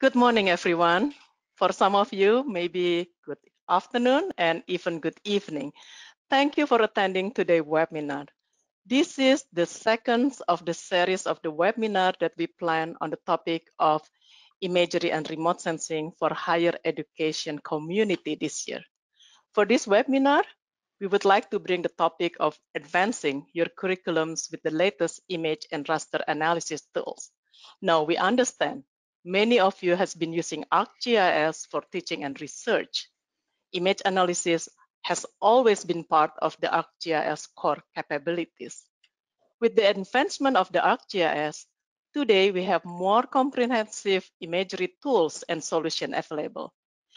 Good morning, everyone. For some of you, maybe good afternoon and even good evening. Thank you for attending today's webinar. This is the second of the series of the webinar that we plan on the topic of imagery and remote sensing for higher education community this year. For this webinar, we would like to bring the topic of advancing your curriculums with the latest image and raster analysis tools. Now, we understand many of you have been using ArcGIS for teaching and research. Image analysis has always been part of the ArcGIS core capabilities. With the advancement of the ArcGIS, today we have more comprehensive imagery tools and solutions available,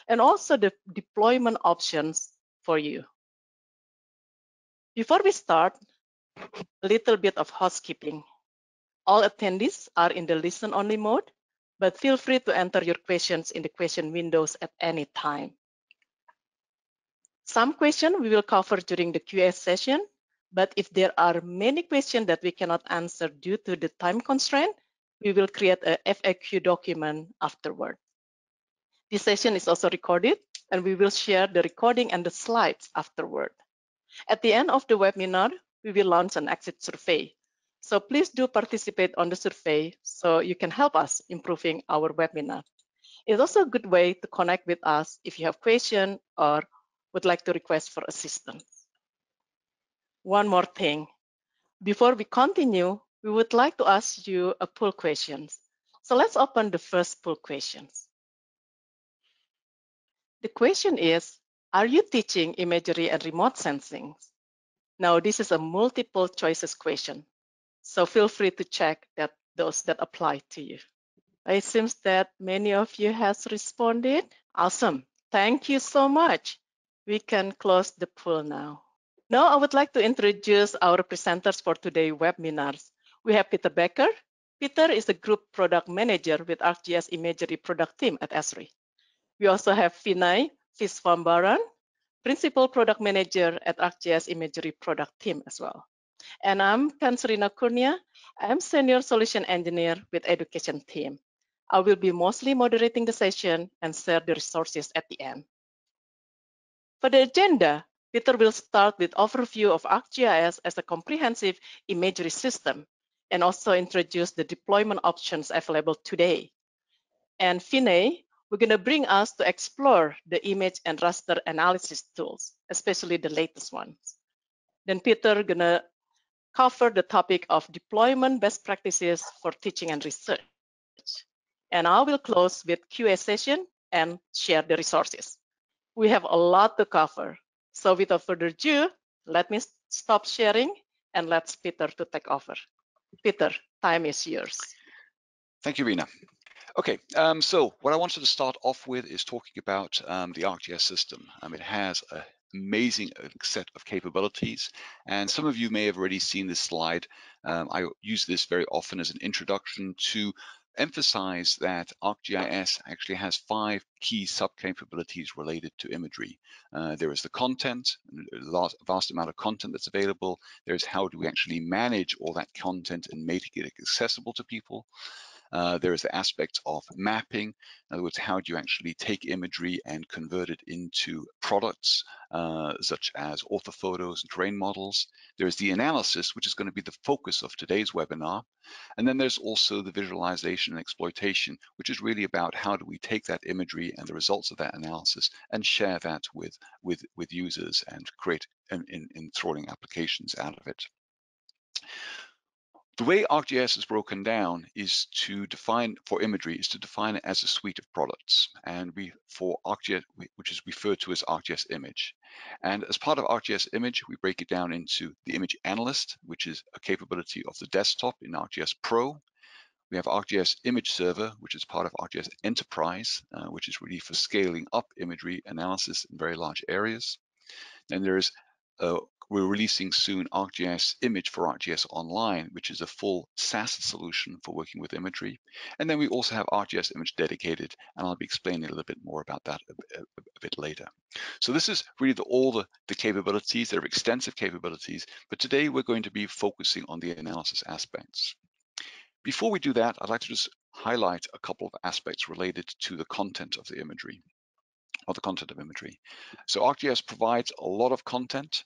and also the deployment options for you. Before we start, a little bit of housekeeping. All attendees are in the listen-only mode, but feel free to enter your questions in the question windows at any time. Some questions we will cover during the Q&A session, but if there are many questions that we cannot answer due to the time constraint, we will create a FAQ document afterward. This session is also recorded, and we will share the recording and the slides afterward. At the end of the webinar, we will launch an exit survey. So please do participate on the survey so you can help us improving our webinar. It's also a good way to connect with us if you have questions or would like to request for assistance. One more thing. Before we continue, we would like to ask you a poll question. So let's open the first poll question. The question is, are you teaching imagery and remote sensing? Now, this is a multiple choices question. So feel free to check that those that apply to you. It seems that many of you has responded. Awesome. Thank you so much. We can close the poll now. Now I would like to introduce our presenters for today's webinars. We have Peter Becker. Peter is the Group Product Manager with ArcGIS Imagery Product Team at Esri. We also have Vinay Viswambharan, Principal Product Manager at ArcGIS Imagery Product Team as well. And I'm Kansrina Kurnia. I'm Senior Solution Engineer with Education Team. I will be mostly moderating the session and share the resources at the end. For the agenda, Peter will start with overview of ArcGIS as a comprehensive imagery system and also introduce the deployment options available today. And Vinay, we're going to bring us to explore the image and raster analysis tools, especially the latest ones. Then Peter is going to cover the topic of deployment best practices for teaching and research. And I will close with Q&A session and share the resources. We have a lot to cover. So without further ado, let me stop sharing and let Peter to take over. Peter, time is yours. Thank you, Rina. Okay, so what I wanted to start off with is talking about the ArcGIS system. It has a amazing set of capabilities, and some of you may have already seen this slide. I use this very often as an introduction to emphasize that ArcGIS actually has 5 key sub-capabilities related to imagery. There is the content, a vast amount of content that's available. There's how do we actually manage all that content and make it accessible to people. There is the aspect of mapping. In other words, how do you actually take imagery and convert it into products such as author photos and terrain models. There is the analysis, which is going to be the focus of today's webinar. And then there's also the visualization and exploitation, which is really about how do we take that imagery and the results of that analysis and share that with users and create enthralling applications out of it. The way ArcGIS is broken down is to define for imagery is to define it as a suite of products, and we for ArcGIS, which is referred to as ArcGIS Image. And as part of ArcGIS Image, we break it down into the Image Analyst, which is a capability of the desktop in ArcGIS Pro. We have ArcGIS Image Server, which is part of ArcGIS Enterprise, which is really for scaling up imagery analysis in very large areas. Then there is we're releasing soon ArcGIS Image for ArcGIS Online, which is a full SaaS solution for working with imagery. And then we also have ArcGIS Image Dedicated, and I'll be explaining a little bit more about that a bit later. So this is really all the capabilities. They're extensive capabilities, but today we're going to be focusing on the analysis aspects. Before we do that, I'd like to just highlight a couple of aspects related to the content of the imagery. So ArcGIS provides a lot of content.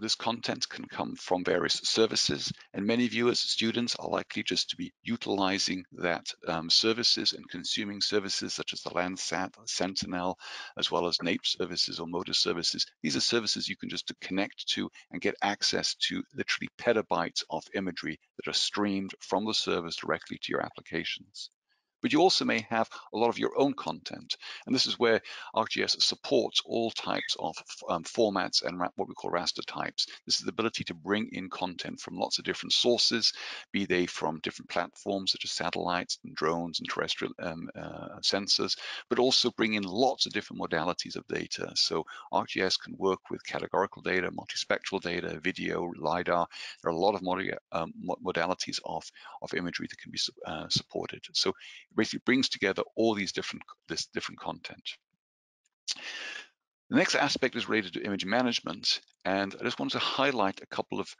This content can come from various services, and many viewers, students, are likely just to be utilizing that services and consuming services such as the Landsat, Sentinel, as well as NAPE services or MODIS services. These are services you can just connect to and get access to literally petabytes of imagery that are streamed from the servers directly to your applications. But you also may have a lot of your own content. And this is where ArcGIS supports all types of formats and what we call raster types. This is the ability to bring in content from lots of different sources, be they from different platforms such as satellites and drones and terrestrial sensors, but also bring in lots of different modalities of data. So ArcGIS can work with categorical data, multispectral data, video, LiDAR. There are a lot of modalities of imagery that can be supported. So basically brings together all these different content. The next aspect is related to image management, and I just wanted to highlight a couple of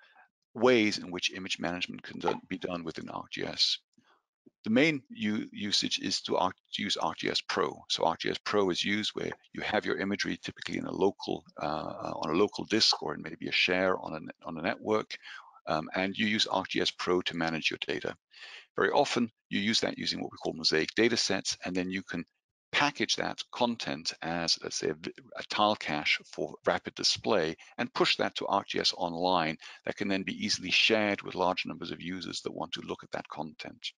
ways in which image management can be done within ArcGIS. The main usage is to use ArcGIS Pro. So ArcGIS Pro is used where you have your imagery typically in a local on a local disk, or in maybe a share on a network, and you use ArcGIS Pro to manage your data. Very often you use that using what we call mosaic data sets, and then you can package that content as, let's say, a tile cache for rapid display and push that to ArcGIS Online. That can then be easily shared with large numbers of users that want to look at that content.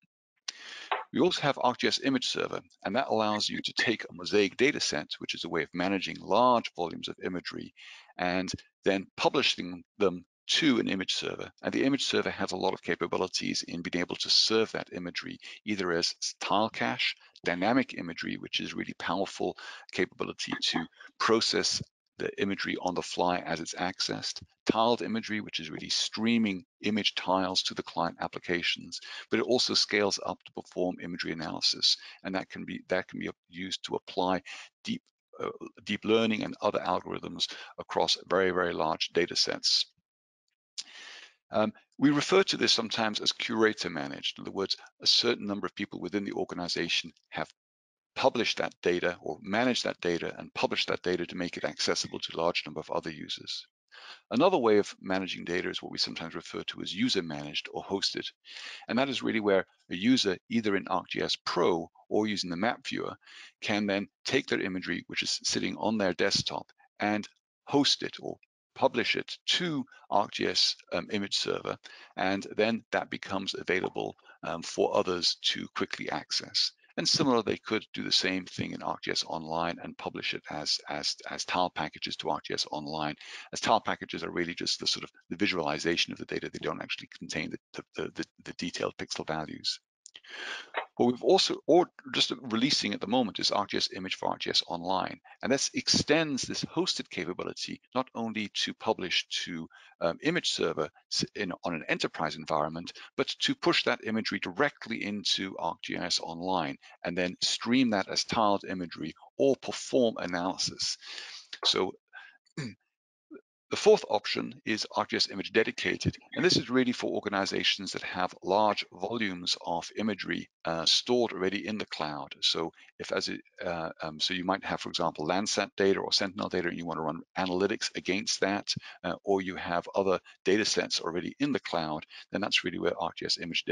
We also have ArcGIS Image Server, and that allows you to take a mosaic data set, which is a way of managing large volumes of imagery, and then publishing them to an image server. And the image server has a lot of capabilities in being able to serve that imagery, either as tile cache, dynamic imagery, which is really powerful capability to process the imagery on the fly as it's accessed, tiled imagery, which is really streaming image tiles to the client applications, but it also scales up to perform imagery analysis. And that can be used to apply deep learning and other algorithms across very, very large data sets. We refer to this sometimes as curator managed. In other words, a certain number of people within the organization have published that data or managed that data and published that data to make it accessible to a large number of other users. Another way of managing data is what we sometimes refer to as user managed or hosted. And that is really where a user, either in ArcGIS Pro or using the map viewer, can then take their imagery, which is sitting on their desktop, and host it or publish it to ArcGIS Image Server, and then that becomes available for others to quickly access. And similar, they could do the same thing in ArcGIS Online and publish it as tile packages to ArcGIS Online, as tile packages are really just the sort of the visualization of the data. They don't actually contain the detailed pixel values. What we've also, or just releasing at the moment, is ArcGIS Image for ArcGIS Online, and this extends this hosted capability not only to publish to Image Server on an enterprise environment, but to push that imagery directly into ArcGIS Online and then stream that as tiled imagery or perform analysis. So the fourth option is ArcGIS Image Dedicated, and this is really for organizations that have large volumes of imagery stored already in the cloud. So so you might have, for example, Landsat data or Sentinel data, and you want to run analytics against that, or you have other data sets already in the cloud, then that's really where ArcGIS Image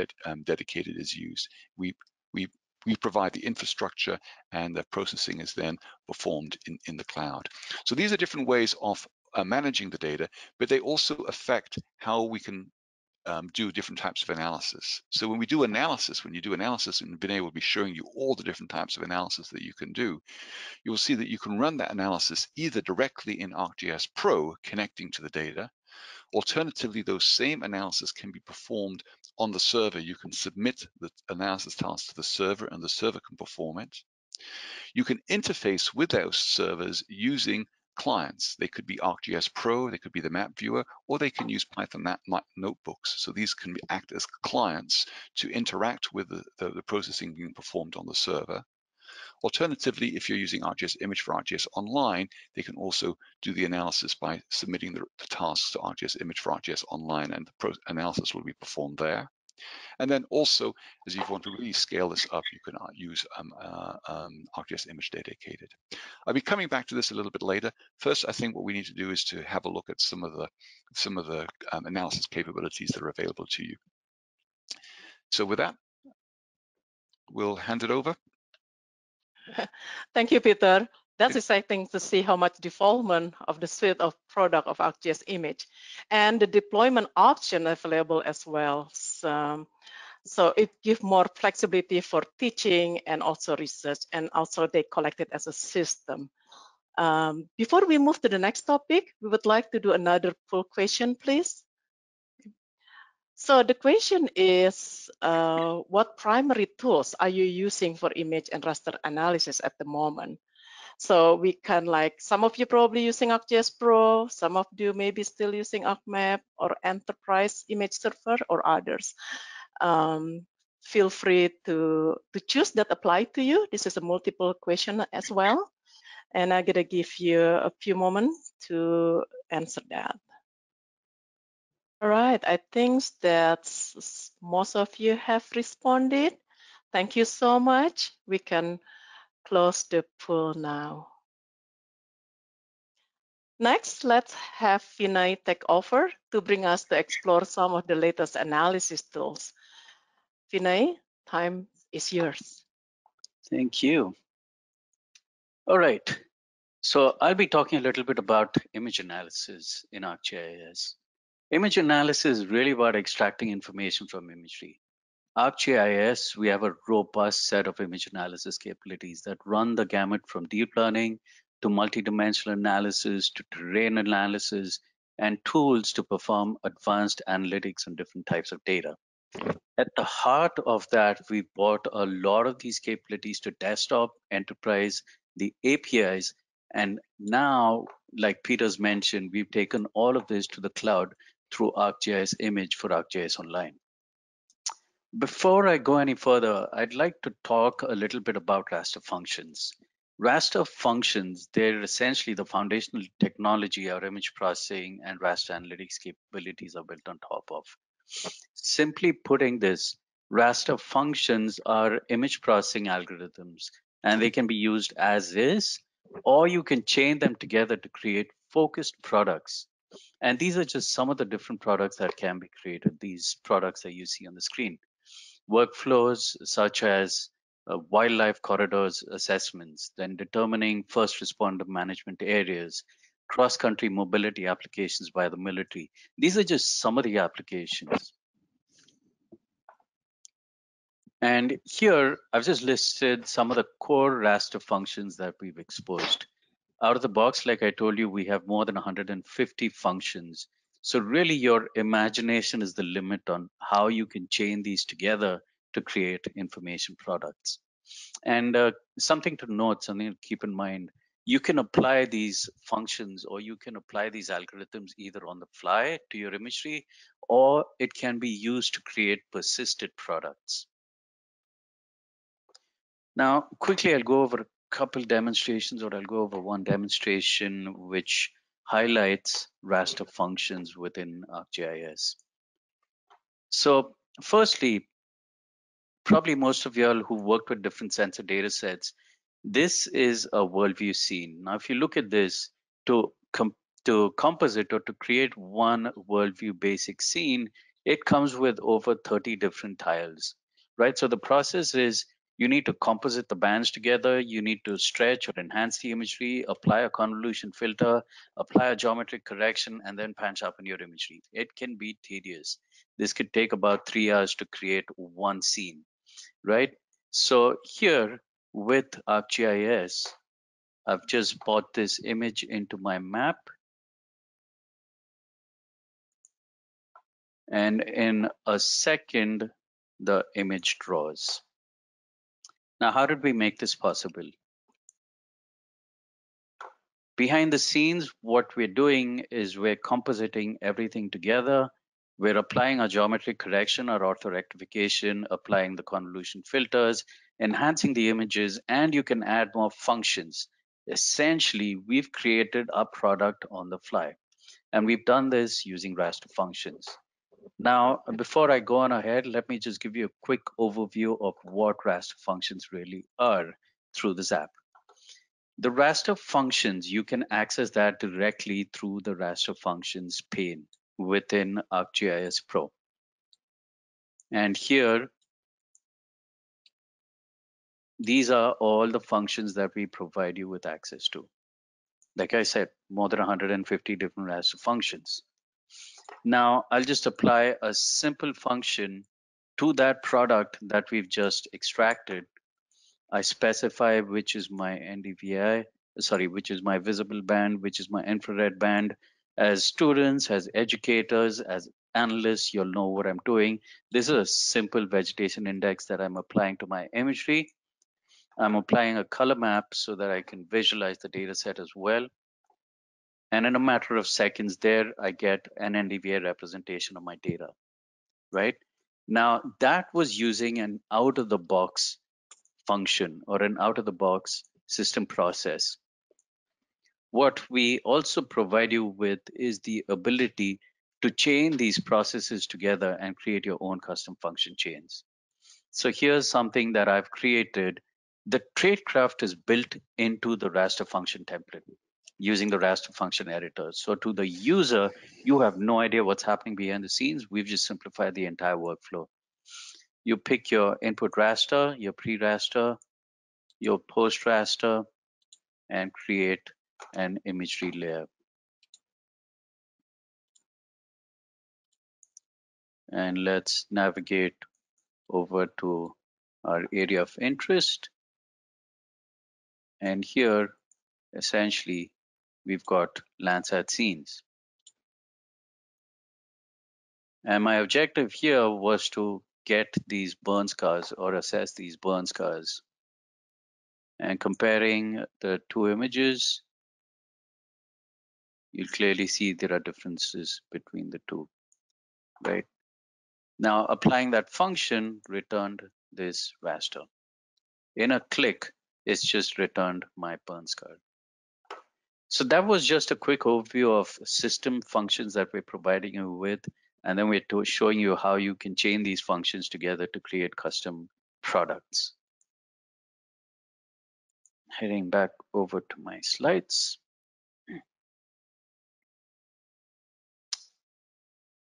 Dedicated is used. We provide the infrastructure, and the processing is then performed in the cloud. So these are different ways of managing the data, but they also affect how we can do different types of analysis. So when you do analysis, and Vinay will be showing you all the different types of analysis that you can do, you will see that you can run that analysis either directly in ArcGIS Pro connecting to the data. Alternatively, those same analysis can be performed on the server. You can submit the analysis task to the server, and the server can perform it. You can interface with those servers using clients. They could be ArcGIS Pro, they could be the map viewer, or they can use Python notebooks. So these can act as clients to interact with the processing being performed on the server. Alternatively, if you're using ArcGIS Image for ArcGIS Online, they can also do the analysis by submitting the tasks to ArcGIS Image for ArcGIS Online, and the analysis will be performed there. And then also, as you want to really scale this up, you can use ArcGIS Image Dedicated. I'll be coming back to this a little bit later. First, I think what we need to do is to have a look at some of the analysis capabilities that are available to you. So with that, we'll hand it over. Thank you, Peter. That's exciting to see how much development of the suite of product of ArcGIS Image and the deployment option available as well. So it gives more flexibility for teaching and also research, and also they collect it as a system. Before we move to the next topic, we would like to do another poll question, please. So the question is, what primary tools are you using for image and raster analysis at the moment? So we can, like, some of you probably using ArcGIS Pro, some of you maybe still using ArcMap or Enterprise Image Server or others. Feel free to choose that apply to you. This is a multiple question as well. And I'm gonna give you a few moments to answer that. All right, I think that most of you have responded. Thank you so much. We can close the poll now. Next, let's have Vinay take over to bring us to explore some of the latest analysis tools. Vinay, time is yours. Thank you. All right, so I'll be talking a little bit about image analysis in ArcGIS. Image analysis is really about extracting information from imagery. ArcGIS, we have a robust set of image analysis capabilities that run the gamut from deep learning to multidimensional analysis to terrain analysis and tools to perform advanced analytics on different types of data. At the heart of that, we brought a lot of these capabilities to desktop, enterprise, the APIs, and now, like Peter's mentioned, we've taken all of this to the cloud through ArcGIS Image for ArcGIS Online. Before I go any further, I'd like to talk a little bit about raster functions. Raster functions, they're essentially the foundational technology our image processing and raster analytics capabilities are built on top of. Simply putting this, raster functions are image processing algorithms, and they can be used as is, or you can chain them together to create focused products. And these are just some of the different products that can be created, these products that you see on the screen. Workflows such as wildlife corridors assessments, then determining first responder management areas, cross-country mobility applications by the military. These are just some of the applications. And here, I've just listed some of the core raster functions that we've exposed. Out of the box, like I told you, we have more than 150 functions. So really your imagination is the limit on how you can chain these together to create information products. And something to note, something to keep in mind, you can apply these functions or you can apply these algorithms either on the fly to your imagery, or it can be used to create persisted products. Now, quickly, I'll go over a couple demonstrations, or I'll go over one demonstration which highlights raster functions within ArcGIS. So firstly, probably most of y'all who worked with different sensor data sets, this is a worldview scene. Now, if you look at this, to composite or to create one worldview basic scene, it comes with over 30 different tiles, right? So the process is, you need to composite the bands together, you need to stretch or enhance the imagery, apply a convolution filter, apply a geometric correction, and then pan sharpen your imagery. It can be tedious. This could take about 3 hours to create one scene, right? So here with ArcGIS, I've just brought this image into my map. And in a second, the image draws. Now, how did we make this possible? Behind the scenes, what we're doing is we're compositing everything together. We're applying a geometric correction or orthorectification, applying the convolution filters, enhancing the images, and you can add more functions. Essentially, we've created a product on the fly, and we've done this using raster functions. Now, before I go on ahead, let me just give you a quick overview of what raster functions really are through this app. The raster functions, you can access that directly through the raster functions pane within ArcGIS Pro. And here, these are all the functions that we provide you with access to. Like I said, more than 150 different raster functions. Now, I'll just apply a simple function to that product that we've just extracted. I specify which is my NDVI, sorry, which is my visible band, which is my infrared band. As students, as educators, as analysts, you'll know what I'm doing. This is a simple vegetation index that I'm applying to my imagery. I'm applying a color map so that I can visualize the data set as well. And in a matter of seconds there, I get an NDVI representation of my data, right? Now, that was using an out-of-the-box function or an out-of-the-box system process. What we also provide you with is the ability to chain these processes together and create your own custom function chains. So here's something that I've created. The tradecraft is built into the raster function template using the raster function editor. So to the user, you have no idea what's happening behind the scenes. We've just simplified the entire workflow. You pick your input raster, your pre-raster, your post-raster, and create an imagery layer. And let's navigate over to our area of interest. And here, essentially, we've got Landsat scenes. And my objective here was to get these burn scars or assess these burn scars. And comparing the two images, you'll clearly see there are differences between the two, right? Now, applying that function returned this raster. In a click, it's just returned my burn scar. So that was just a quick overview of system functions that we're providing you with, and then we're showing you how you can chain these functions together to create custom products. Heading back over to my slides.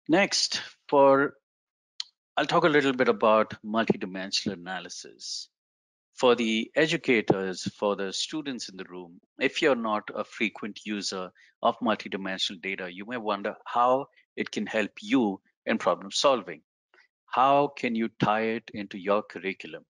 Next, I'll talk a little bit about multidimensional analysis. For the educators, for the students in the room, if you're not a frequent user of multidimensional data, you may wonder how it can help you in problem solving. How can you tie it into your curriculum?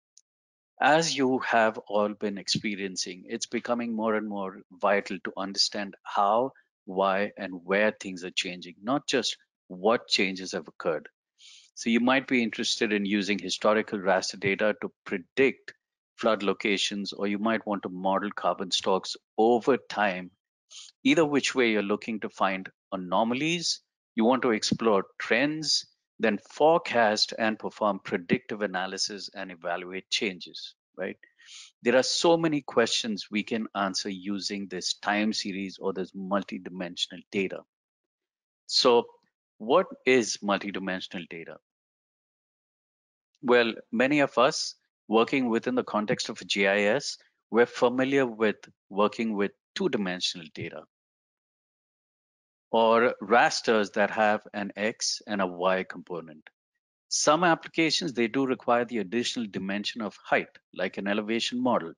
As you have all been experiencing, it's becoming more and more vital to understand how, why, and where things are changing, not just what changes have occurred. So you might be interested in using historical raster data to predict flood locations, or you might want to model carbon stocks over time. Either which way, you're looking to find anomalies, you want to explore trends, then forecast and perform predictive analysis and evaluate changes, right? There are so many questions we can answer using this time series or this multidimensional data. So what is multidimensional data? Well, many of us working within the context of GIS, we're familiar with working with two-dimensional data or rasters that have an X and a Y component. Some applications, they do require the additional dimension of height, like an elevation model.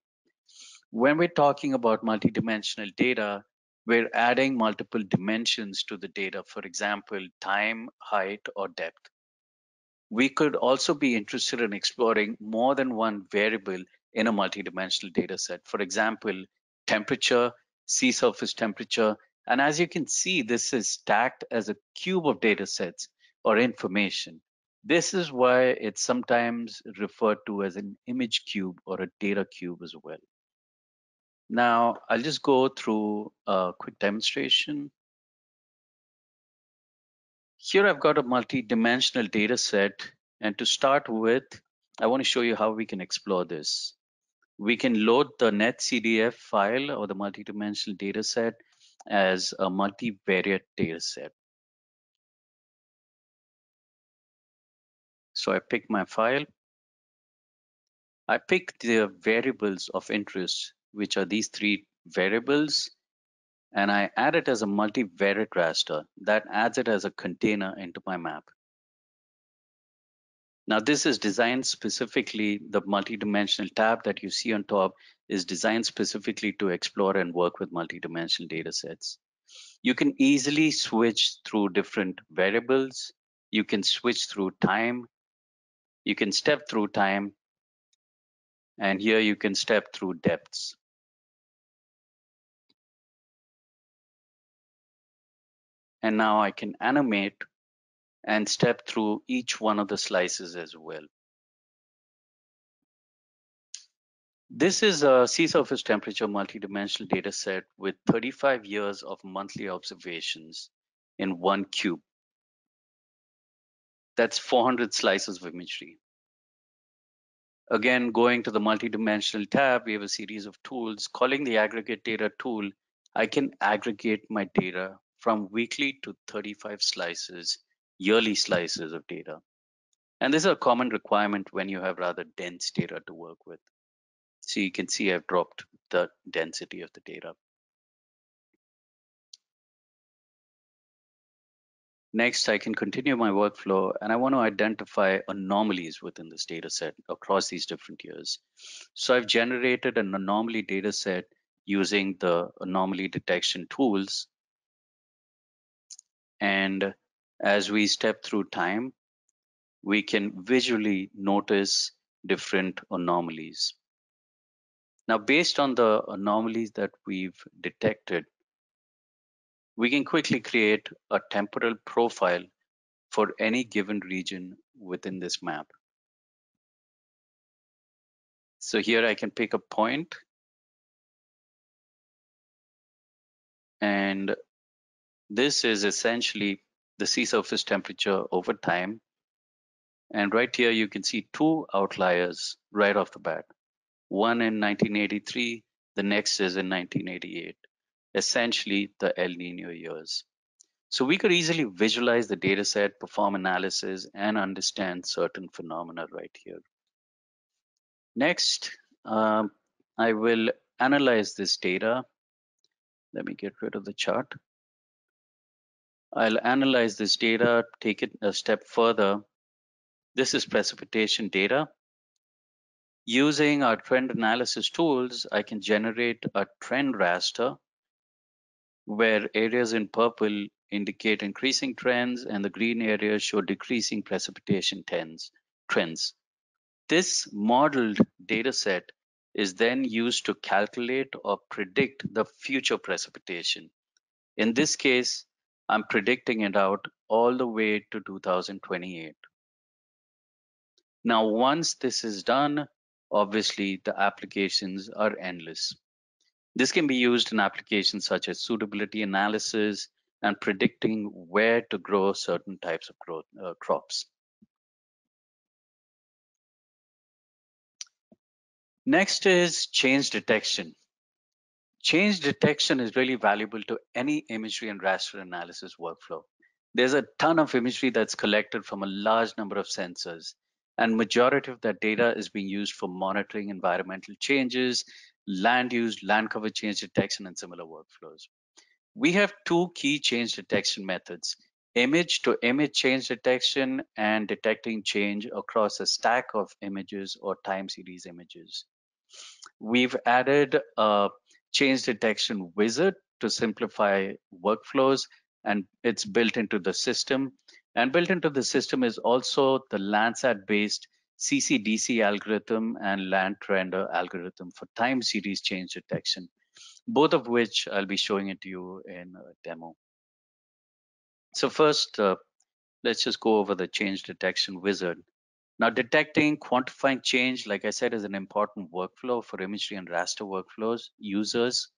When we're talking about multidimensional data, we're adding multiple dimensions to the data, for example, time, height, or depth. We could also be interested in exploring more than one variable in a multidimensional data set. For example, temperature, sea surface temperature. And as you can see, this is stacked as a cube of data sets or information. This is why it's sometimes referred to as an image cube or a data cube as well. Now, I'll just go through a quick demonstration. Here I've got a multi-dimensional data set, and to start with, I want to show you how we can explore this. We can load the netcdf file or the multi-dimensional data set as a multivariate data set. So I pick my file. I pick the variables of interest, which are these three variables, and I add it as a multivariate raster. That adds it as a container into my map. Now this is designed specifically, the multidimensional tab that you see on top is designed specifically to explore and work with multidimensional data sets. You can easily switch through different variables. You can switch through time. You can step through time. And here you can step through depths. And now I can animate and step through each one of the slices as well. This is a sea surface temperature multidimensional data set with 35 years of monthly observations in one cube. That's 400 slices of imagery. Again, going to the multidimensional tab, we have a series of tools. Calling the aggregate data tool, I can aggregate my data from weekly to 35 slices, yearly slices of data. And this is a common requirement when you have rather dense data to work with. So you can see I've dropped the density of the data. Next, I can continue my workflow, and I want to identify anomalies within this data set across these different years. So I've generated an anomaly data set using the anomaly detection tools. And as we step through time, we can visually notice different anomalies. Now, based on the anomalies that we've detected, we can quickly create a temporal profile for any given region within this map. So here I can pick a point, and this is essentially the sea surface temperature over time. And right here, you can see two outliers right off the bat. One in 1983, the next is in 1988, essentially the El Nino years. So we could easily visualize the data set, perform analysis, and understand certain phenomena right here. Next, I will analyze this data. Let me get rid of the chart. I'll analyze this data, take it a step further. This is precipitation data. Using our trend analysis tools, I can generate a trend raster where areas in purple indicate increasing trends and the green areas show decreasing precipitation trends. This modeled data set is then used to calculate or predict the future precipitation. In this case, I'm predicting it out all the way to 2028. Now, once this is done, obviously, the applications are endless. This can be used in applications such as suitability analysis and predicting where to grow certain types of crops. Next is change detection. Change detection is really valuable to any imagery and raster analysis workflow. There's a ton of imagery that's collected from a large number of sensors, and majority of that data is being used for monitoring environmental changes, land use, land cover change detection, and similar workflows. We have two key change detection methods, image-to-image change detection and detecting change across a stack of images or time series images. We've added a change detection wizard to simplify workflows, and it's built into the system. And built into the system is also the Landsat-based CCDC algorithm and LandTrendr algorithm for time series change detection, both of which I'll be showing it to you in a demo. So first, let's just go over the change detection wizard. Now, detecting, quantifying change, like I said, is an important workflow for imagery and raster workflows users.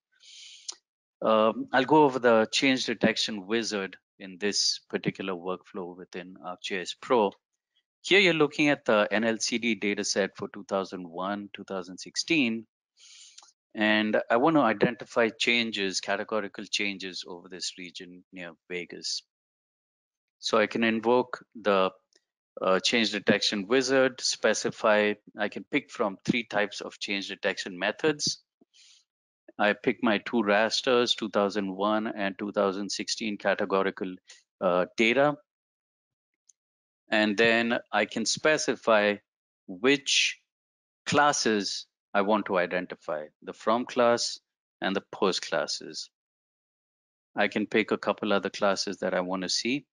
I'll go over the change detection wizard in this particular workflow within ArcGIS Pro. Here you're looking at the NLCD dataset for 2001, 2016. And I want to identify changes, categorical changes over this region near Vegas. So I can invoke the change detection wizard, specify, I can pick from three types of change detection methods. I pick my two rasters, 2001 and 2016 categorical data. And then I can specify which classes I want to identify, the from class and the post classes. I can pick a couple other classes that I want to see.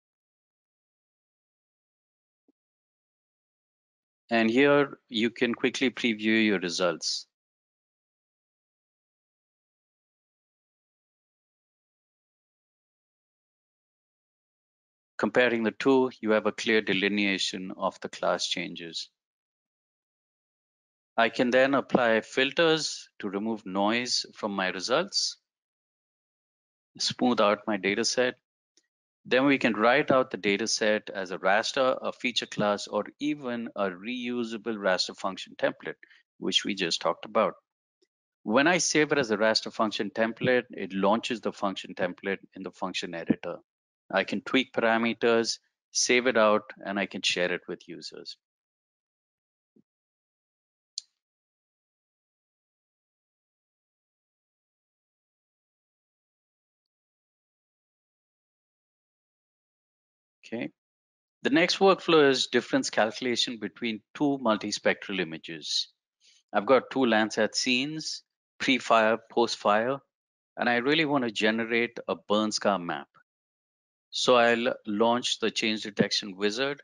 And here you can quickly preview your results. Comparing the two, you have a clear delineation of the class changes. I can then apply filters to remove noise from my results, smooth out my data set. Then we can write out the data set as a raster, a feature class, or even a reusable raster function template, which we just talked about. When I save it as a raster function template, it launches the function template in the function editor. I can tweak parameters, save it out, and I can share it with users. Okay. The next workflow is difference calculation between two multispectral images. I've got two Landsat scenes, pre-fire, post-fire, and I really want to generate a burn scar map. So I'll launch the change detection wizard,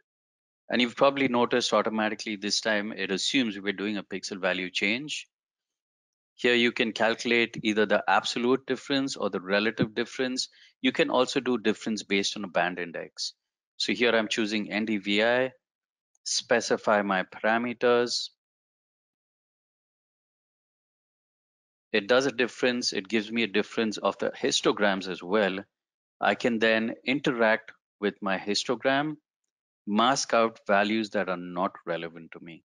and you've probably noticed automatically this time it assumes we're doing a pixel value change. Here you can calculate either the absolute difference or the relative difference. You can also do difference based on a band index. So here I'm choosing NDVI, specify my parameters. It does a difference, it gives me a difference of the histograms as well. I can then interact with my histogram, mask out values that are not relevant to me.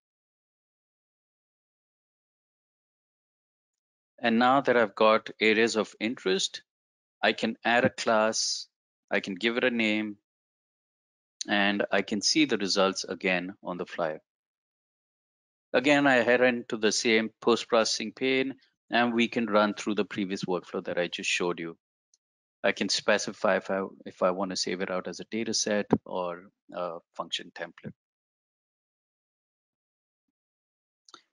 And now that I've got areas of interest, I can add a class, I can give it a name, and I can see the results again on the fly. Again, I head into the same post-processing pane, and we can run through the previous workflow that I just showed you. I can specify if I want to save it out as a data set or a function template.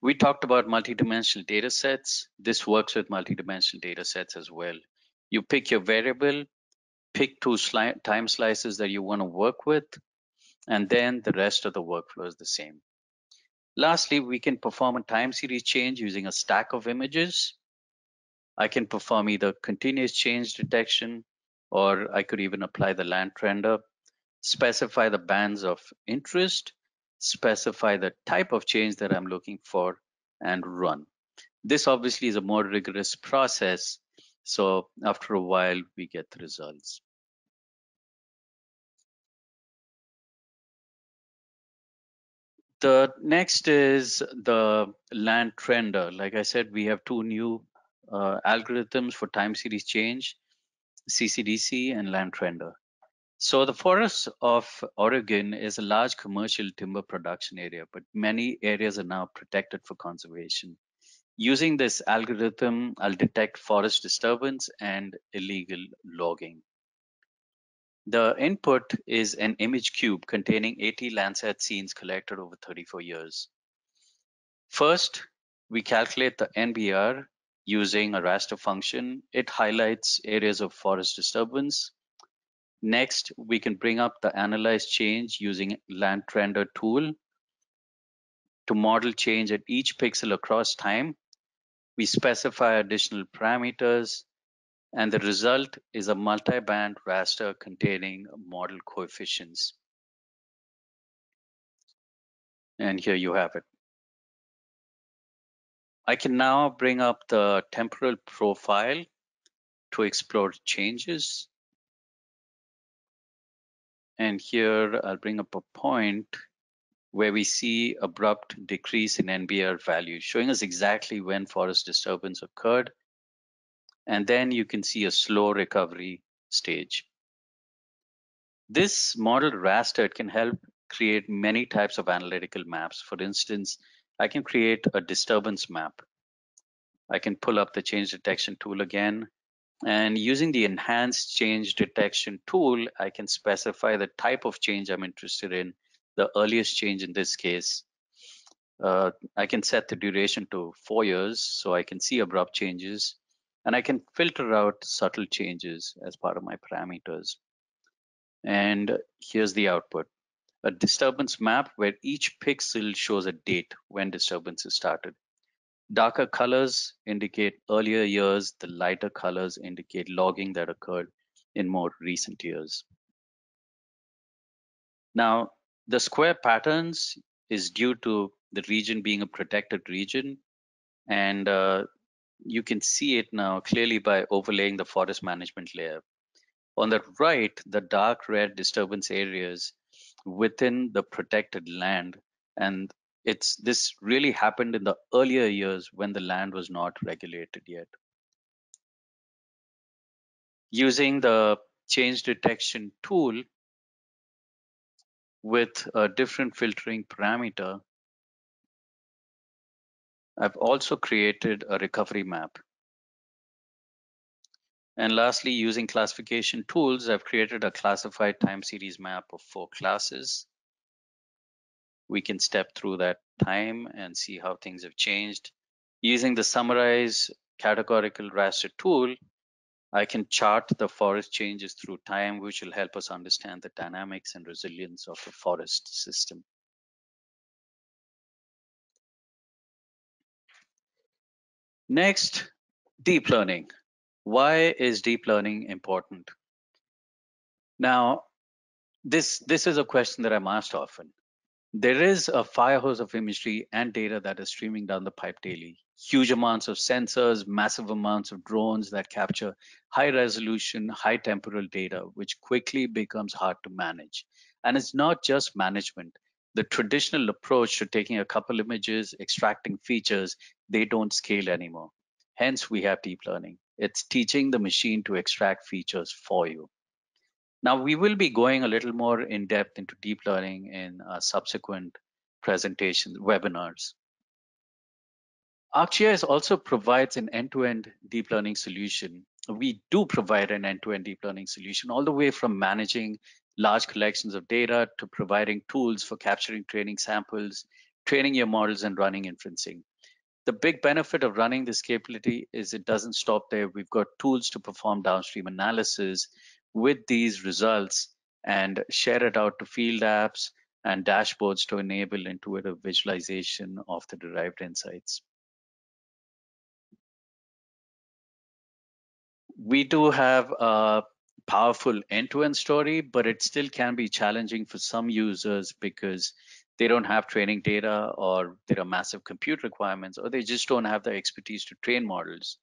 We talked about multidimensional data sets. This works with multidimensional data sets as well. You pick your variable, pick two time slices that you want to work with, and then the rest of the workflow is the same. Lastly, we can perform a time series change using a stack of images. I can perform either continuous change detection, or I could even apply the LandTrendr, specify the bands of interest, specify the type of change that I'm looking for, and run. This obviously is a more rigorous process, so after a while, we get the results. The next is the LandTrendr. Like I said, we have two new algorithms for time series change, CCDC and LandTrendr. So the forest of Oregon is a large commercial timber production area, but many areas are now protected for conservation. Using this algorithm, I'll detect forest disturbance and illegal logging. The input is an image cube containing 80 Landsat scenes collected over 34 years. First, we calculate the NBR. Using a raster function, it highlights areas of forest disturbance. Next, we can bring up the analyze change using LandTrendr tool to model change at each pixel across time. We specify additional parameters, and the result is a multi-band raster containing model coefficients. And here you have it. I can now bring up the temporal profile to explore changes. And here I'll bring up a point where we see abrupt decrease in NBR value, showing us exactly when forest disturbance occurred. And then you can see a slow recovery stage. This model raster can help create many types of analytical maps. For instance, I can create a disturbance map. I can pull up the change detection tool again, and using the enhanced change detection tool, I can specify the type of change I'm interested in, the earliest change in this case. I can set the duration to 4 years, so I can see abrupt changes, and I can filter out subtle changes as part of my parameters. And here's the output, a disturbance map where each pixel shows a date when disturbance is started. Darker colors indicate earlier years, the lighter colors indicate logging that occurred in more recent years. Now, the square patterns is due to the region being a protected region, and you can see it now clearly by overlaying the forest management layer. On the right, the dark red disturbance areas within the protected land, and this really happened in the earlier years when the land was not regulated yet. Using the change detection tool with a different filtering parameter, I've also created a recovery map. And lastly, using classification tools, I've created a classified time series map of 4 classes. We can step through that time and see how things have changed. Using the summarize categorical raster tool, I can chart the forest changes through time, which will help us understand the dynamics and resilience of the forest system. Next, deep learning. Why is deep learning important? Now, this is a question that I'm asked often. There is a fire hose of imagery and data that is streaming down the pipe daily. Huge amounts of sensors, massive amounts of drones that capture high resolution, high temporal data, which quickly becomes hard to manage. And it's not just management. The traditional approach to taking a couple images, extracting features, they don't scale anymore. Hence, we have deep learning. It's teaching the machine to extract features for you. Now, we will be going a little more in depth into deep learning in subsequent presentations, webinars. ArcGIS also provides an end-to-end deep learning solution. We do provide an end-to-end deep learning solution, all the way from managing large collections of data to providing tools for capturing training samples, training your models, and running inferencing. The big benefit of running this capability is it doesn't stop there. We've got tools to perform downstream analysis with these results and share it out to field apps and dashboards to enable intuitive visualization of the derived insights. We do have a powerful end-to-end story, but it still can be challenging for some users because they don't have training data, or there are massive compute requirements, or they just don't have the expertise to train models.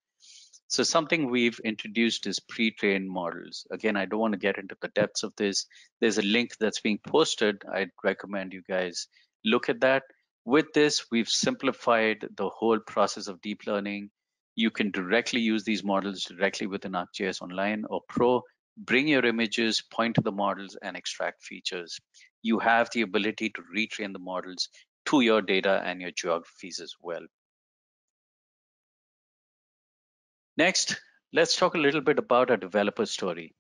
So something we've introduced is pre-trained models. Again, I don't want to get into the depths of this. There's a link that's being posted. I'd recommend you guys look at that. With this, we've simplified the whole process of deep learning. You can directly use these models directly within ArcGIS Online or Pro. Bring your images, point to the models, and extract features. You have the ability to retrain the models to your data and your geographies as well. Next, let's talk a little bit about our developer story.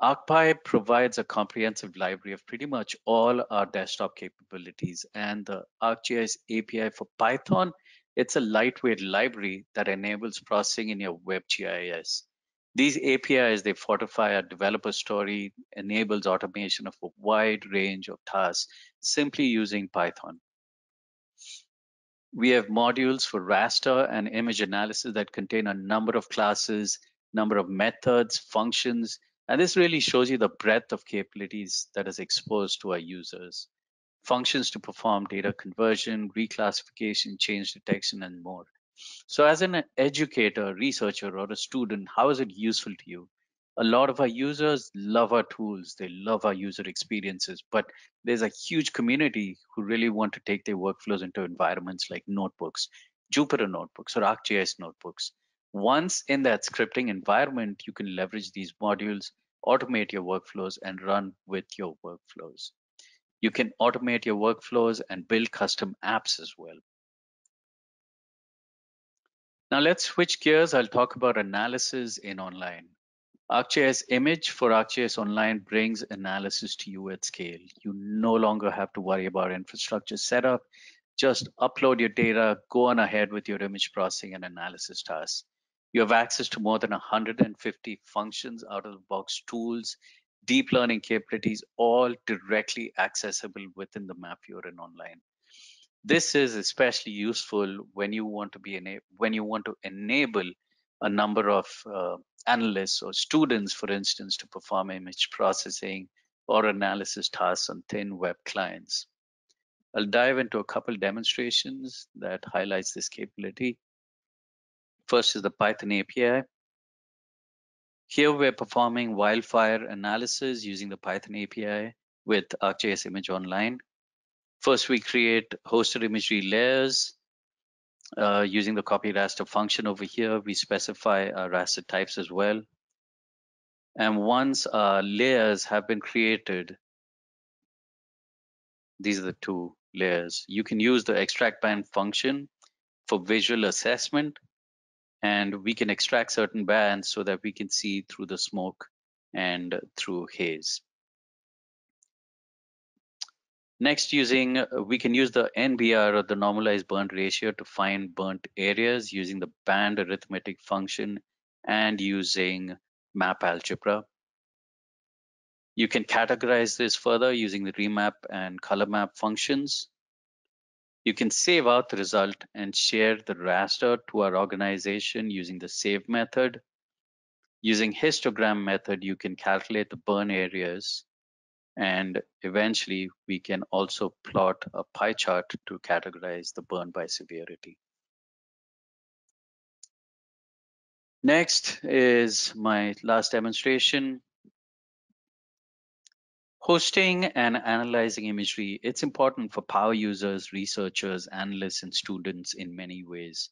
ArcPy provides a comprehensive library of pretty much all our desktop capabilities, and the ArcGIS API for Python, it's a lightweight library that enables processing in your web GIS. These APIs, they fortify our developer story, enables automation of a wide range of tasks simply using Python. We have modules for raster and image analysis that contain a number of classes, number of methods, functions, and this really shows you the breadth of capabilities that is exposed to our users. Functions to perform data conversion, reclassification, change detection, and more. So as an educator, researcher, or a student, how is it useful to you? A lot of our users love our tools, they love our user experiences, but there's a huge community who really want to take their workflows into environments like notebooks, Jupyter notebooks, or ArcGIS notebooks. Once in that scripting environment, you can leverage these modules, automate your workflows, and run with your workflows. You can automate your workflows and build custom apps as well. Now let's switch gears. I'll talk about analysis in online. ArcGIS Image for ArcGIS Online brings analysis to you at scale. You no longer have to worry about infrastructure setup. Just upload your data, go on ahead with your image processing and analysis tasks. You have access to more than 150 functions, out-of-the-box tools, deep learning capabilities, all directly accessible within the map viewer and online. This is especially useful when you want to enable a number of analysts or students, for instance, to perform image processing or analysis tasks on thin web clients. I'll dive into a couple demonstrations that highlights this capability. First is the Python API. Here we're performing wildfire analysis using the Python API with ArcGIS Image Online. First, we create hosted imagery layers using the copy raster function over here. We specify our raster types as well. And once our layers have been created, these are the two layers. You can use the extract band function for visual assessment, and we can extract certain bands so that we can see through the smoke and through haze. Next, we can use the NBR or the normalized burnt ratio to find burnt areas using the band arithmetic function and using map algebra. You can categorize this further using the remap and color map functions. You can save out the result and share the raster to our organization using the save method. Using histogram method, you can calculate the burn areas, and eventually we can also plot a pie chart to categorize the burn by severity. Next is my last demonstration. Hosting and analyzing imagery, it's important for power users, researchers, analysts, and students in many ways.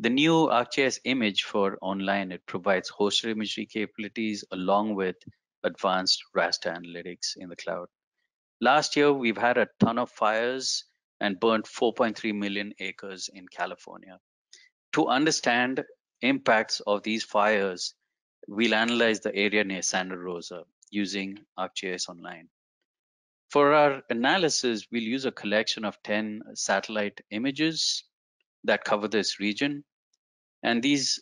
The new ArcGIS Image for Online, it provides hosted imagery capabilities along with advanced raster analytics in the cloud. Last year, we've had a ton of fires and burned 4.3 million acres in California. To understand impacts of these fires, we'll analyze the area near Santa Rosa using ArcGIS Online. For our analysis, we'll use a collection of 10 satellite images that cover this region. And these,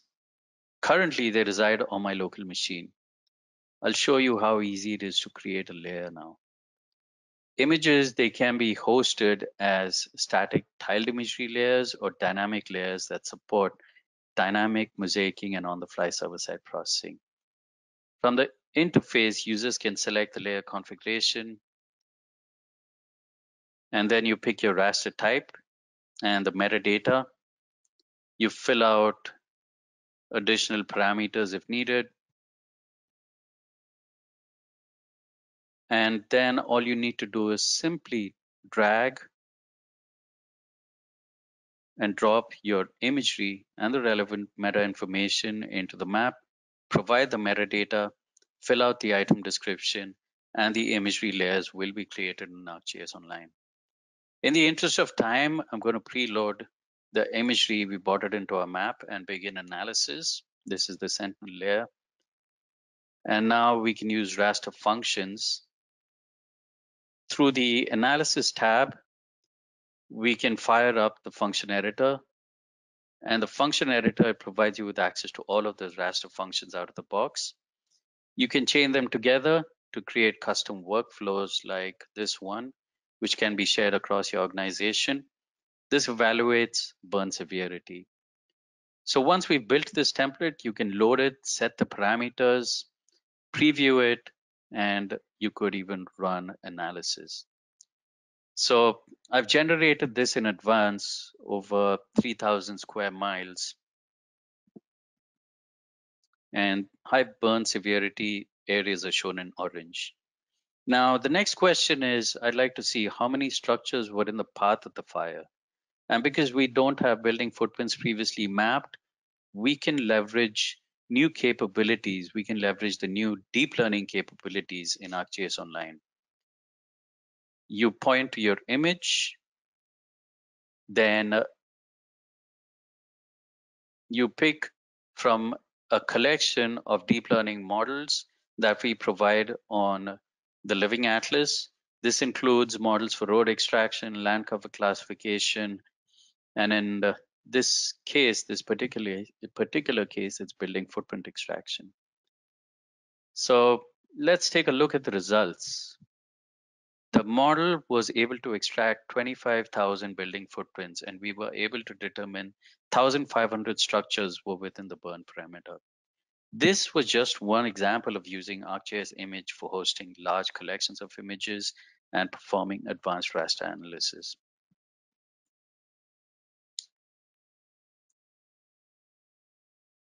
currently they reside on my local machine. I'll show you how easy it is to create a layer now. Images, they can be hosted as static tiled imagery layers or dynamic layers that support dynamic mosaicing and on-the-fly server-side processing. From the interface, users can select the layer configuration, and then you pick your raster type and the metadata. You fill out additional parameters if needed, and then all you need to do is simply drag and drop your imagery and the relevant meta information into the map, provide the metadata, fill out the item description, and the imagery layers will be created in ArcGIS Online. In the interest of time, I'm going to preload the imagery. We brought it into our map and begin analysis. This is the Sentinel layer. And now we can use raster functions. Through the analysis tab, we can fire up the function editor. And the function editor provides you with access to all of those raster functions out of the box. You can chain them together to create custom workflows like this one, which can be shared across your organization. This evaluates burn severity. So once we've built this template, you can load it, set the parameters, preview it, and you could even run analysis. So I've generated this in advance over 3,000 square miles. And high burn severity areas are shown in orange. Now, the next question is, I'd like to see how many structures were in the path of the fire. And because we don't have building footprints previously mapped, we can leverage new capabilities. We can leverage the new deep learning capabilities in ArcGIS Online. you point to your image, then you pick from a collection of deep learning models that we provide on the Living Atlas. This includes models for road extraction, land cover classification, and in this case, this particular case, it's building footprint extraction. So let's take a look at the results. The model was able to extract 25,000 building footprints, and we were able to determine 1,500 structures were within the burn parameter. This was just one example of using ArcGIS Image for hosting large collections of images and performing advanced raster analysis.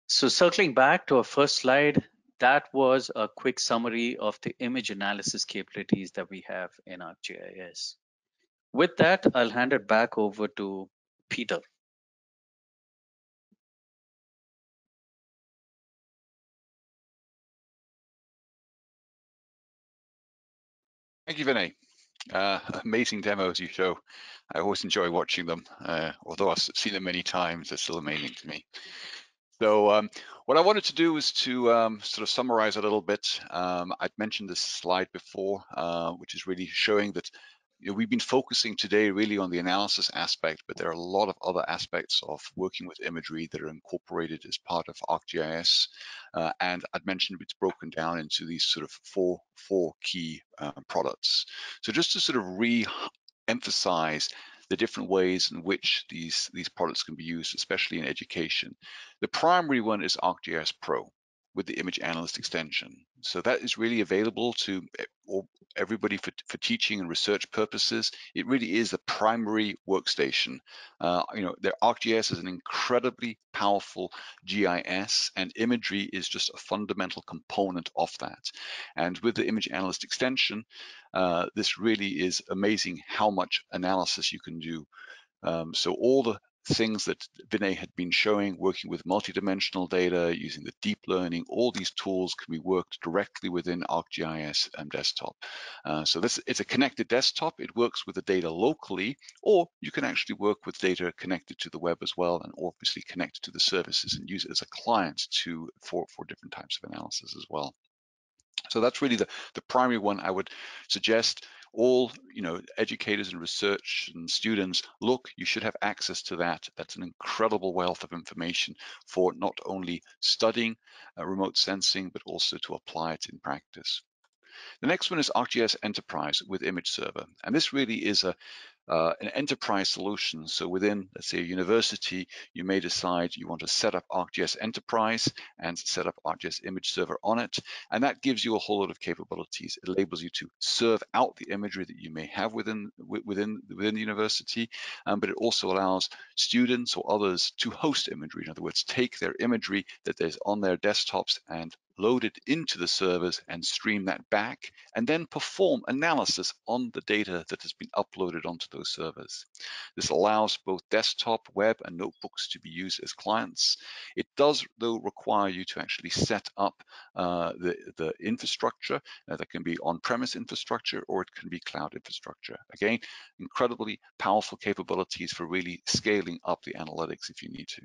So circling back to our first slide, that was a quick summary of the image analysis capabilities that we have in ArcGIS. With that, I'll hand it back over to Peter. Thank you, Vinay. Amazing demos you show. I always enjoy watching them. Although I've seen them many times, they're still amazing to me. So what I wanted to do is to sort of summarize a little bit. I'd mentioned this slide before, which is really showing that we've been focusing today really on the analysis aspect, but there are a lot of other aspects of working with imagery that are incorporated as part of ArcGIS. And I'd mentioned it's broken down into these sort of four key products. So just to sort of re-emphasize the different ways in which these products can be used, especially in education. The primary one is ArcGIS Pro with the Image Analyst extension. So that is really available to everybody for teaching and research purposes. It really is the primary workstation. The ArcGIS is an incredibly powerful GIS, and imagery is just a fundamental component of that. And with the Image Analyst extension, this really is amazing how much analysis you can do. So all the things that Vinay had been showing, working with multidimensional data, using the deep learning, all these tools can be worked directly within ArcGIS desktop. So it's a connected desktop. It works with the data locally, or you can actually work with data connected to the web as well, and obviously connected to the services and use it as a client for different types of analysis as well. So that's really the primary one. I would suggest all educators and research and students, you should have access to that. That's an incredible wealth of information for not only studying remote sensing, but also to apply it in practice. The next one is ArcGIS Enterprise with Image Server. And this really is an enterprise solution. So within, let's say, a university, you may decide you want to set up ArcGIS Enterprise and set up ArcGIS Image Server on it. And that gives you a whole lot of capabilities. It enables you to serve out the imagery that you may have within the university, but it also allows students or others to host imagery. In other words, take their imagery that is on their desktops and load it into the servers and stream that back, and then perform analysis on the data that has been uploaded onto those servers. This allows both desktop, web, and notebooks to be used as clients. It does, though, require you to actually set up the infrastructure. That can be on-premise infrastructure, or it can be cloud infrastructure. Again, incredibly powerful capabilities for really scaling up the analytics if you need to.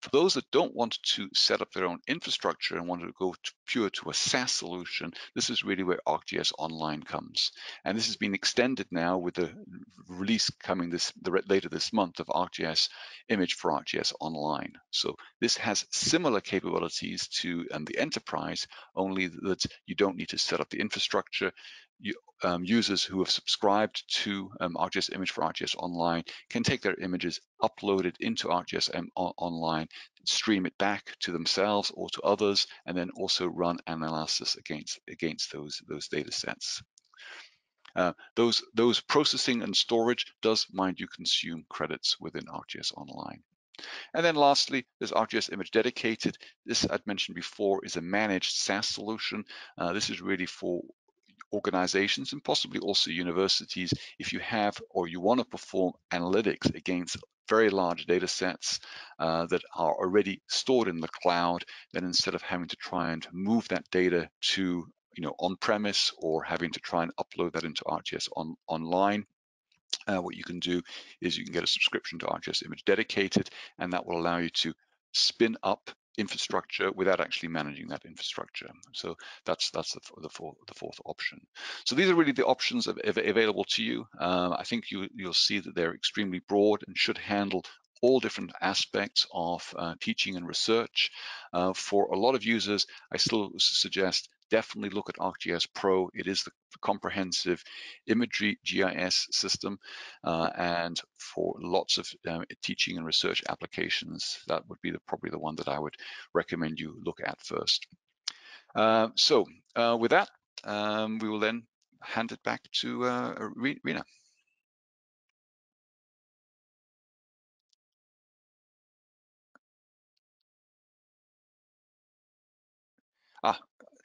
For those that don't want to set up their own infrastructure and want to go to a SaaS solution, this is really where ArcGIS Online comes. And this has been extended now with the release coming later this month of ArcGIS Image for ArcGIS Online. So this has similar capabilities to the enterprise, only that you don't need to set up the infrastructure. Users who have subscribed to ArcGIS Image for ArcGIS Online can take their images, upload it into ArcGIS Online, stream it back to themselves or to others, and then also run analysis against those data sets. Those processing and storage does, mind you, consume credits within ArcGIS Online. And then lastly, there's ArcGIS Image Dedicated. This, I'd mentioned before, is a managed SaaS solution. This is really for organizations and possibly also universities, if you have or you want to perform analytics against very large data sets that are already stored in the cloud, then instead of having to try and move that data to on premise or having to try and upload that into ArcGIS online, what you can do is you can get a subscription to ArcGIS Image Dedicated, and that will allow you to spin up infrastructure without actually managing that infrastructure. So that's the fourth option. So these are really the options available to you. I think you'll see that they're extremely broad and should handle all different aspects of teaching and research. For a lot of users, I still suggest definitely look at ArcGIS Pro. It is the comprehensive imagery GIS system, and for lots of teaching and research applications, that would be probably the one that I would recommend you look at first. So with that, we will then hand it back to Rina.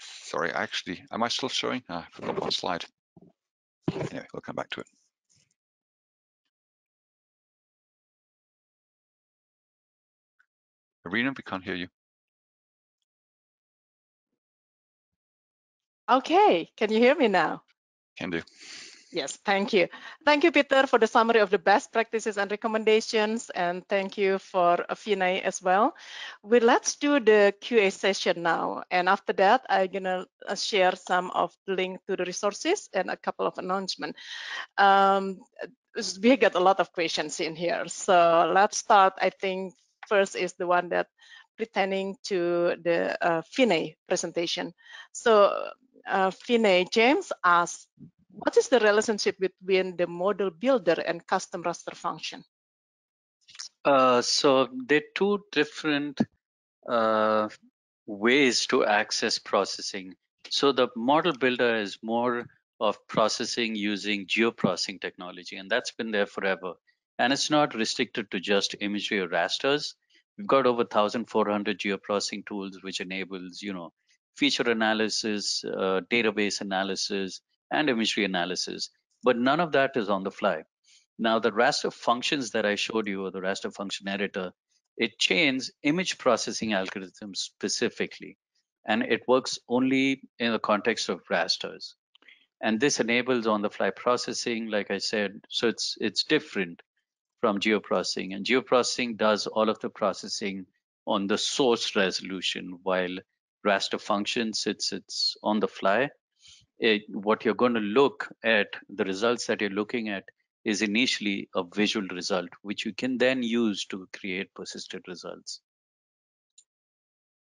Sorry, actually, am I still showing? I forgot one slide. Anyway, we'll come back to it. Irina, we can't hear you. Okay, can you hear me now? Can do. Yes, thank you. Thank you, Peter, for the summary of the best practices and recommendations, and thank you for Vinay as well. Let's do the QA session now, and after that, I'm gonna share some of the link to the resources and a couple of announcements. We got a lot of questions in here, so let's start. I think first is the one that pertaining to the Vinay presentation. So Vinay James asked, what is the relationship between the model builder and custom raster function? So they're two different ways to access processing. So the model builder is more of processing using geoprocessing technology, and that's been there forever. And it's not restricted to just imagery or rasters. We've got over 1,400 geoprocessing tools, which enables, feature analysis, database analysis, and imagery analysis, but none of that is on the fly. Now, the raster functions that I showed you, or the raster function editor, it chains image processing algorithms specifically, and it works only in the context of rasters. And this enables on-the-fly processing, like I said, so it's different from geoprocessing. And geoprocessing does all of the processing on the source resolution, while raster functions, it's on the fly. What you're going to look at, the results that you're looking at, is initially a visual result, which you can then use to create persistent results.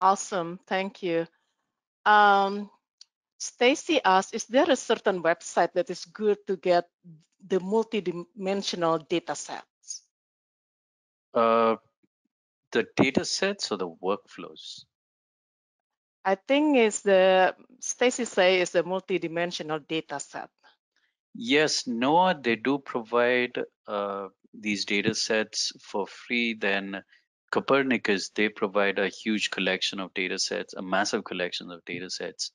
Awesome, thank you. Stacy asked, is there a certain website that is good to get the multidimensional data sets? The data sets or the workflows? I think is the Stacy say is the multidimensional data set. Yes, NOAA, they do provide these data sets for free. Then Copernicus, they provide a huge collection of data sets, a massive collection of data sets.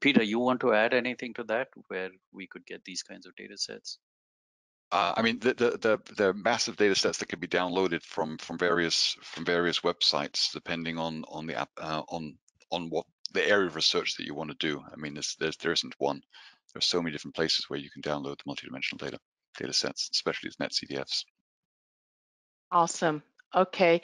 Peter, you want to add anything to that, where we could get these kinds of data sets? I mean, the massive data sets that can be downloaded from various websites, depending on the app, on what the area of research that you want to do. I mean, there isn't one. There's so many different places where you can download the multidimensional data sets, especially as NetCDFs. Awesome. Okay.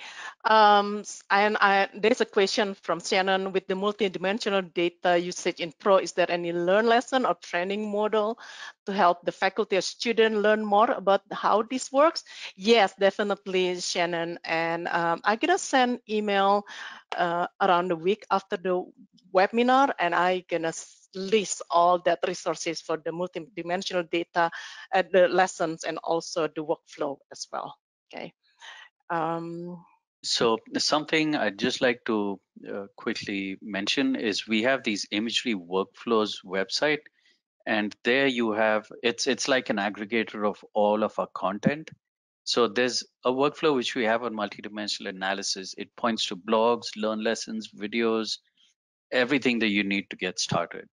There's a question from Shannon. With the multidimensional data usage in Pro, is there any learn lesson or training model to help the faculty or student learn more about how this works? Yes, definitely, Shannon. And I'm gonna send email around the week after the webinar, and I'm gonna list all that resources for the multidimensional data, the lessons, and also the workflow as well. Okay. So something I'd just like to quickly mention is we have these imagery workflows website, and there you have, it's like an aggregator of all of our content. So there's a workflow which we have on multidimensional analysis. It points to blogs, learn lessons, videos, everything that you need to get started.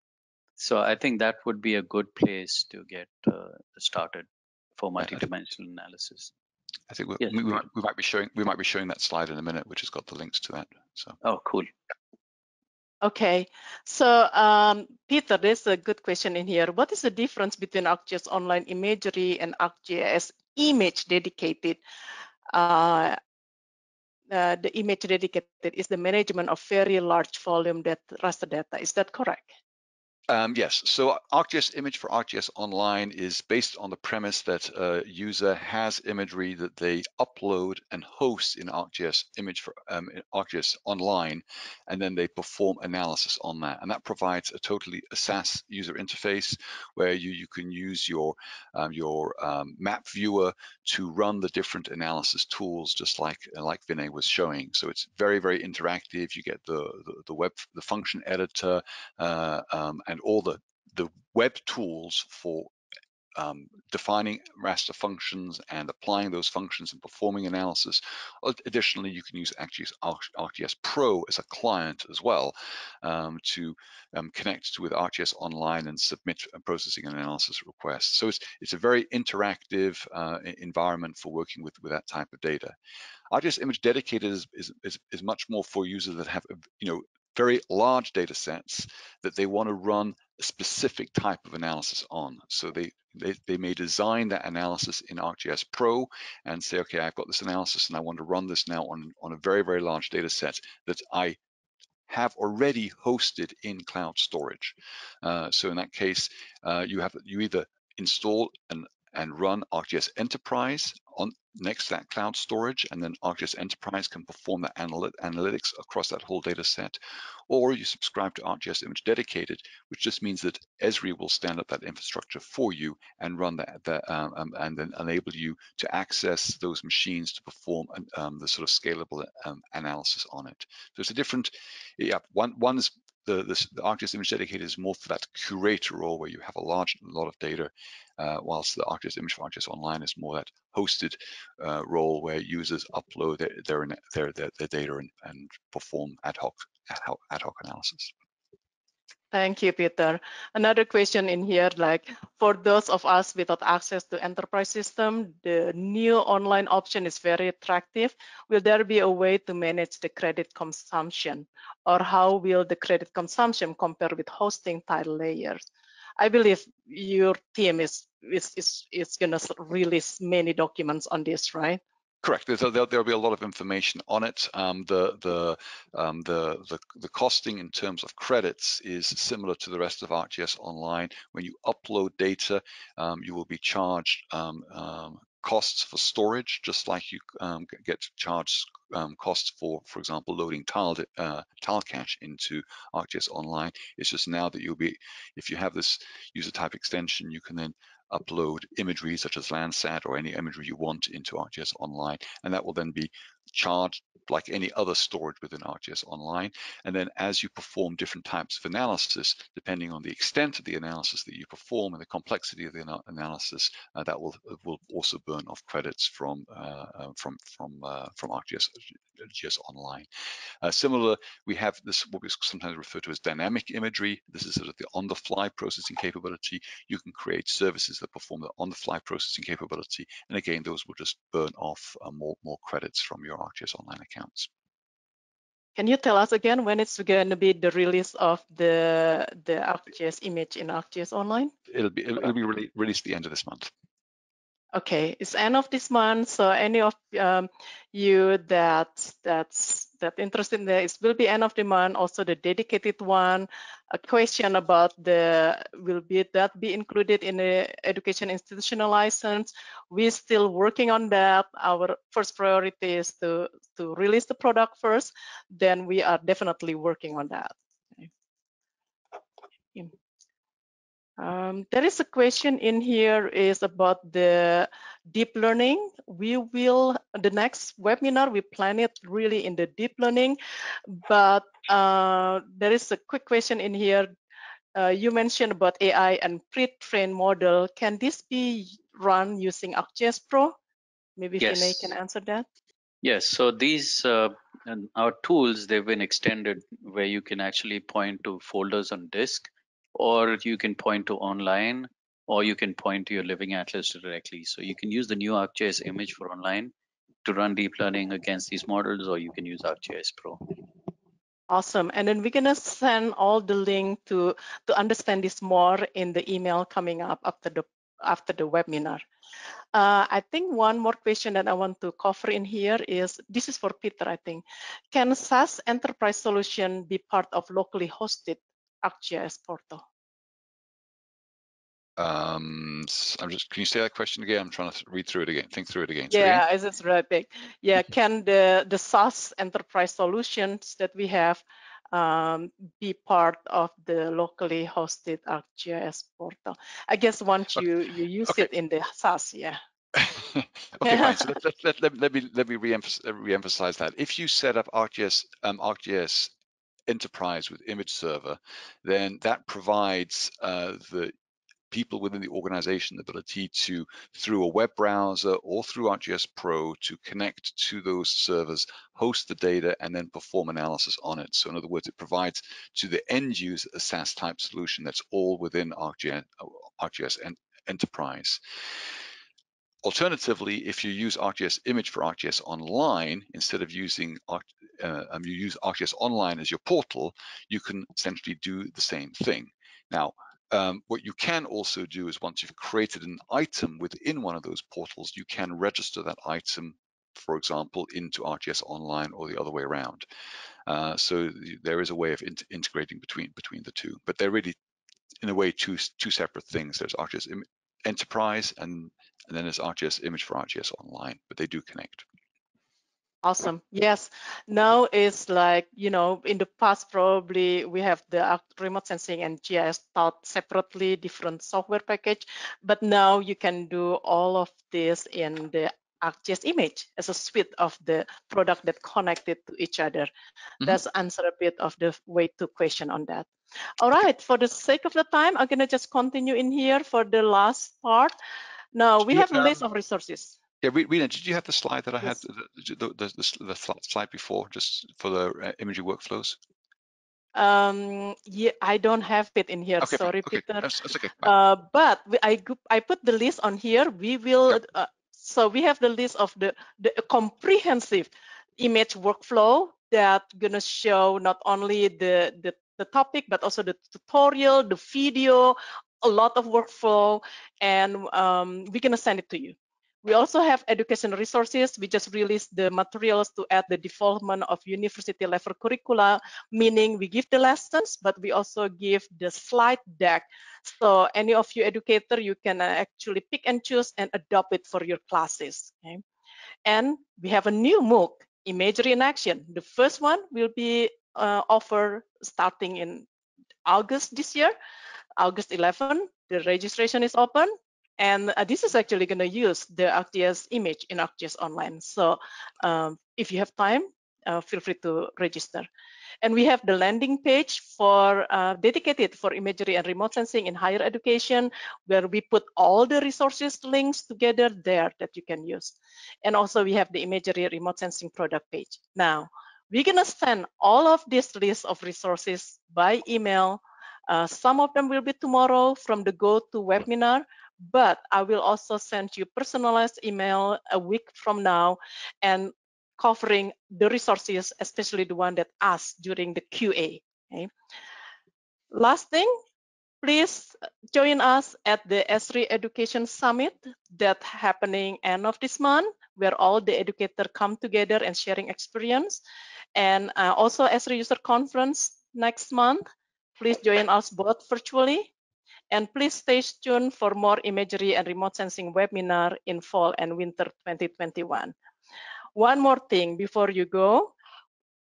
So I think that would be a good place to get started for multidimensional analysis. I think yes. we might be showing that slide in a minute, which has got the links to that. So. Oh, cool. Okay, so Peter, there's a good question in here. What is the difference between ArcGIS Online Imagery and ArcGIS Image Dedicated? The Image Dedicated is the management of very large volume that raster data. Is that correct? Yes, so ArcGIS Image for ArcGIS Online is based on the premise that a user has imagery that they upload and host in ArcGIS Image for ArcGIS Online, and then they perform analysis on that. And that provides a totally SaaS user interface where you can use your map viewer to run the different analysis tools, just like Vinay was showing. So it's very, very interactive. You get the function editor and all the web tools for defining raster functions and applying those functions and performing analysis. Additionally, you can use ArcGIS Pro as a client as well to connect with ArcGIS Online and submit processing and analysis requests. So it's a very interactive environment for working with that type of data. ArcGIS Image Dedicated is much more for users that have, very large data sets that they want to run a specific type of analysis on. So they may design that analysis in ArcGIS Pro and say, okay, I've got this analysis and I want to run this now on a very, very large data set that I have already hosted in cloud storage. So in that case, you either install and run ArcGIS Enterprise on next to that cloud storage, and then ArcGIS Enterprise can perform the analytics across that whole data set, or you subscribe to ArcGIS Image Dedicated, which just means that Esri will stand up that infrastructure for you and run and then enable you to access those machines to perform the sort of scalable analysis on it. So it's a different, one is the ArcGIS Image Dedicated is more for that curator role where you have a lot of data, whilst the ArcGIS Image for ArcGIS Online is more that hosted role where users upload their data and perform ad hoc analysis. Thank you, Peter. Another question in here, like for those of us without access to enterprise system, the new online option is very attractive. Will there be a way to manage the credit consumption, or how will the credit consumption compare with hosting tile layers? I believe your team is going to release many documents on this, right? Correct. There'll be a lot of information on it. The costing in terms of credits is similar to the rest of ArcGIS Online. When you upload data, you will be charged costs for storage, just like you get charged costs for example, loading tile cache into ArcGIS Online. It's just now that if you have this user type extension, you can then upload imagery such as Landsat or any imagery you want into ArcGIS Online, and that will then be charged like any other storage within ArcGIS Online. And then as you perform different types of analysis, depending on the extent of the analysis that you perform and the complexity of the analysis, that will also burn off credits from ArcGIS Online. Similar, we have this what we sometimes refer to as dynamic imagery. This is sort of the on-the-fly processing capability. You can create services that perform the on-the-fly processing capability, and again, those will just burn off more credits from your ArcGIS Online accounts. Can you tell us again when it's going to be the release of the ArcGIS Image in ArcGIS Online? It'll be released the end of this month. Okay, it's end of this month. So any of you that interested in this will be end of the month. Also the dedicated one. A question about will that be included in the education institutional license? We're still working on that. Our first priority is to release the product first. Then we are definitely working on that. Okay. There is a question in here is about the deep learning. The next webinar, we plan it really in the deep learning, but there is a quick question in here. You mentioned about AI and pre-trained model. Can this be run using ArcGIS Pro? Maybe yes. Vinay can answer that. Yes, so these our tools, they've been extended where you can actually point to folders on disk, or you can point to online, or you can point to your Living Atlas directly. So you can use the new ArcGIS Image for Online to run deep learning against these models, or you can use ArcGIS Pro. Awesome. And then we're going to send all the link to understand this more in the email coming up after the webinar. I think one more question that I want to cover in here is, this is for Peter, I think. Can SaaS enterprise solution be part of locally hosted ArcGIS portal? Can you say that question again? I'm trying to read through it again, think through it again. Yeah, it's really big. Yeah, can the SaaS enterprise solutions that we have be part of the locally hosted ArcGIS portal? I guess once you use it in the SaaS, yeah. Okay, fine. So let me re-emphasize that. If you set up ArcGIS Enterprise with Image Server, then that provides the people within the organization the ability to, through a web browser or through ArcGIS Pro, to connect to those servers, host the data, and then perform analysis on it. So in other words, it provides to the end user a SaaS type solution that's all within ArcGIS Enterprise. Alternatively, if you use ArcGIS Image for ArcGIS Online, instead of using you use ArcGIS Online as your portal, you can essentially do the same thing. Now, what you can also do is, once you've created an item within one of those portals, you can register that item, for example, into ArcGIS Online or the other way around. So there is a way of integrating between the two, but they're really, in a way, two separate things. There's ArcGIS Enterprise and then there's ArcGIS Image for ArcGIS Online, but they do connect. Awesome. Yes. Now it's like, you know, in the past, probably we have the remote sensing and GIS taught separately, different software package, but now you can do all of this in the ArcGIS Image as a suite of the product that connected to each other. Mm-hmm. That's answer a bit of the way to question on that. All right. For the sake of the time, I'm going to just continue in here for the last part. Now we have a list of resources. Yeah, Rina, did you have the slide that I had, the slide before, just for the imagery workflows? Yeah, I don't have it in here. Okay, sorry, okay. Peter. That's okay. But I put the list on here. We will. Yep. So we have the list of the comprehensive image workflow that gonna show not only the topic but also the tutorial, the video, a lot of workflow, and we're gonna send it to you. We also have education resources. We just released the materials to add the development of university level curricula, meaning we give the lessons, but we also give the slide deck. So any of you educator, you can actually pick and choose and adopt it for your classes. Okay? And we have a new MOOC, Imagery in Action. The first one will be offered starting in August this year, August 11. The registration is open. And this is actually going to use the ArcGIS Image in ArcGIS Online. So if you have time, feel free to register. And we have the landing page for dedicated for imagery and remote sensing in higher education, where we put all the resources links together there that you can use. And also we have the imagery remote sensing product page. Now, we're going to send all of this list of resources by email. Some of them will be tomorrow from the GoTo webinar. But I will also send you personalized email a week from now and covering the resources, especially the one that asked during the QA. Okay. Last thing, please join us at the ESRI Education Summit that's happening end of this month, where all the educators come together and sharing experience. And also ESRI User Conference next month. Please join us both virtually. And please stay tuned for more imagery and remote sensing webinar in fall and winter 2021. One more thing before you go,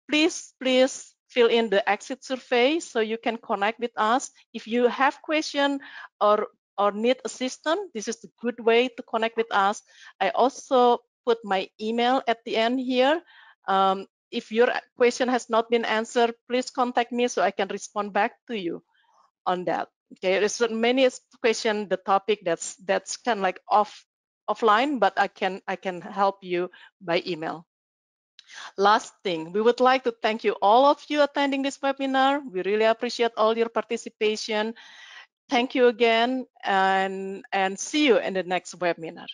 please fill in the exit survey so you can connect with us. If you have question or need assistance, this is a good way to connect with us. I also put my email at the end here. If your question has not been answered, please contact me so I can respond back to you on that. Okay, there's so many questions, the topic that's kind of like offline, but I can help you by email. Last thing, we would like to thank you, all of you attending this webinar. We really appreciate all your participation. Thank you again, and see you in the next webinar.